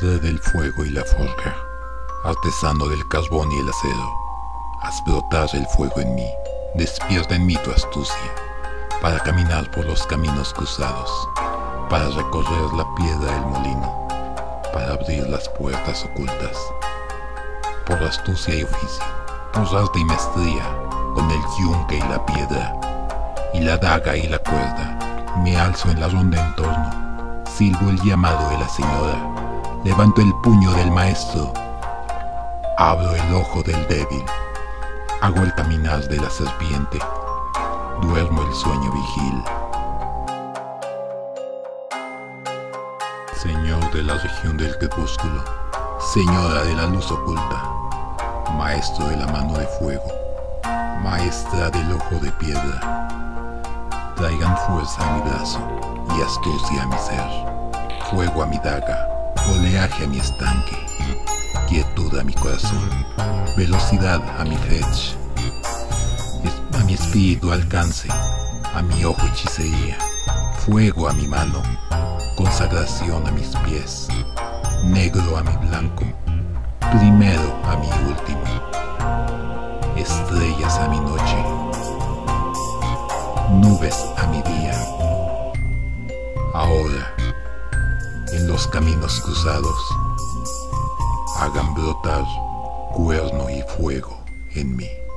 borde del fuego y la forja, artesano del carbón y el acero. Haz brotar el fuego en mí, despierta en mí tu astucia, para caminar por los caminos cruzados, para recorrer la piedra del molino, para abrir las puertas ocultas. Por astucia y oficio, por arte y maestría, con el yunque y la piedra, y la daga y la cuerda, me alzo en la ronda en torno, silbo el llamado de la señora, levanto el puño del maestro, abro el ojo del débil, hago el caminar de la serpiente, duermo el sueño vigil. Señor de la región del crepúsculo, señora de la luz oculta, maestro de la mano de fuego, maestra del ojo de piedra, traigan fuerza a mi brazo y astucia a mi ser, fuego a mi daga, oleaje a mi estanque, quietud a mi corazón, velocidad a mi flecha, a mi espíritu alcance, a mi ojo hechicería, fuego a mi mano, consagración a mis pies, negro a mi blanco, primero a mi último, estrellas a mi noche, nubes a mi día. Ahora, en los caminos cruzados, hagan brotar cuerno y fuego en mí.